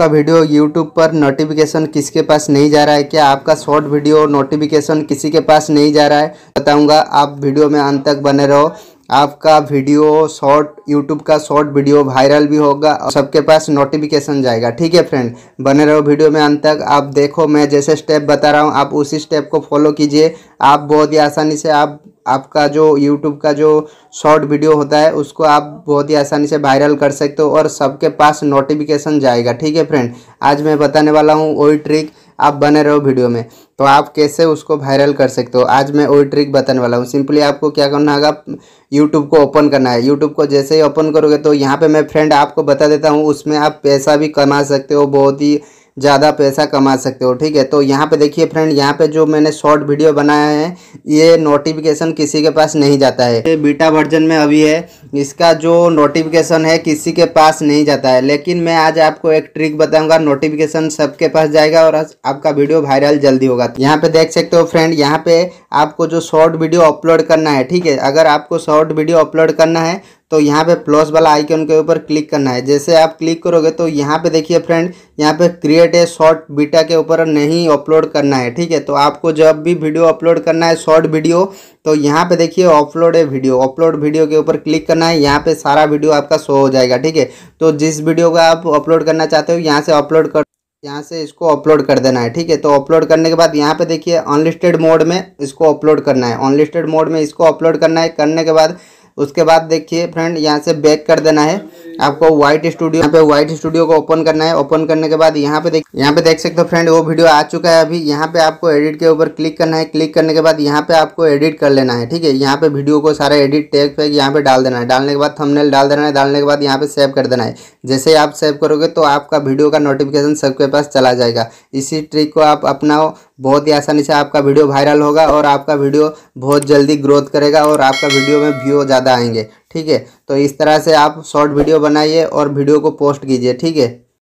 आपका video YouTube पर notification किसके पास नहीं जा रहा है, क्या आपका शॉर्ट वीडियो नोटिफिकेशन किसी के पास नहीं जा रहा है, बताऊंगा। आप वीडियो में अंत तक बने रहो। आपका वीडियो शॉर्ट यूट्यूब का शॉर्ट वीडियो वायरल भी होगा और सबके पास नोटिफिकेशन जाएगा। ठीक है फ्रेंड, बने रहो वीडियो में अंत तक। आप देखो मैं जैसे स्टेप बता रहा हूँ आप उसी स्टेप को फॉलो कीजिए। आप बहुत ही आसानी से आपका जो यूट्यूब का जो शॉर्ट वीडियो होता है उसको आप बहुत ही आसानी से वायरल कर सकते हो और सबके पास नोटिफिकेशन जाएगा। ठीक है फ्रेंड, आज मैं बताने वाला हूँ वही ट्रिक। आप बने रहो वीडियो में, तो आप कैसे उसको वायरल कर सकते हो, आज मैं वही ट्रिक बताने वाला हूँ। सिंपली आपको क्या करना होगा, यूट्यूब को ओपन करना है। यूट्यूब को जैसे ही ओपन करोगे तो यहाँ पे मैं फ्रेंड आपको बता देता हूँ उसमें आप पैसा भी कमा सकते हो, बहुत ही ज़्यादा पैसा कमा सकते हो। ठीक है, तो यहाँ पे देखिए फ्रेंड, यहाँ पे जो मैंने शॉर्ट वीडियो बनाया है ये नोटिफिकेशन किसी के पास नहीं जाता है। ये बीटा वर्जन में अभी है, इसका जो नोटिफिकेशन है किसी के पास नहीं जाता है, लेकिन मैं आज आपको एक ट्रिक बताऊंगा, नोटिफिकेशन सबके पास जाएगा और आपका वीडियो वायरल जल्दी होगा। यहाँ पे देख सकते हो फ्रेंड, यहाँ पे आपको जो शॉर्ट वीडियो अपलोड करना है, ठीक है, अगर आपको शॉर्ट वीडियो अपलोड करना है तो यहाँ पे प्लस वाला आइकन के ऊपर क्लिक करना है। जैसे आप क्लिक करोगे तो यहाँ पे देखिए फ्रेंड, यहाँ पे क्रिएट ए शॉर्ट बीटा के ऊपर नहीं अपलोड करना है। ठीक है, तो आपको जब भी वीडियो अपलोड करना है शॉर्ट वीडियो, तो यहाँ पे देखिए upload a video, upload video के ऊपर क्लिक करना है। यहाँ पे सारा वीडियो आपका शो हो जाएगा। ठीक है, तो जिस वीडियो का आप अपलोड करना चाहते हो यहाँ से अपलोड कर, यहाँ से इसको अपलोड कर देना है। ठीक है, तो अपलोड करने के बाद यहाँ पे देखिए अनलिस्टेड मोड में इसको अपलोड करना है, अनलिस्टेड मोड में इसको अपलोड करना है। करने के बाद उसके बाद देखिए फ्रेंड, यहाँ से बैक कर देना है आपको व्हाइट स्टूडियो, यहाँ पे व्हाइट स्टूडियो को ओपन करना है। ओपन करने के बाद यहाँ पे देख सकते हो फ्रेंड वो वीडियो आ चुका है। अभी यहाँ पे आपको एडिट के ऊपर क्लिक करना है। क्लिक करने के बाद यहाँ पे आपको एडिट कर लेना है। ठीक है, यहाँ पे वीडियो को सारा एडिट टैग फैग यहाँ पे डाल देना है। डालने के बाद थंबनेल डाल देना है। डालने के बाद यहाँ पे सेव कर देना है। जैसे आप सेव करोगे तो आपका वीडियो का नोटिफिकेशन सबके पास चला जाएगा। इसी ट्रिक को आप अपनाओ, बहुत ही आसानी से आपका वीडियो वायरल होगा और आपका वीडियो बहुत जल्दी ग्रोथ करेगा और आपका वीडियो में व्यू ज़्यादा आएंगे। ठीक है, तो इस तरह से आप शॉर्ट वीडियो बनाइए और वीडियो को पोस्ट कीजिए। ठीक है।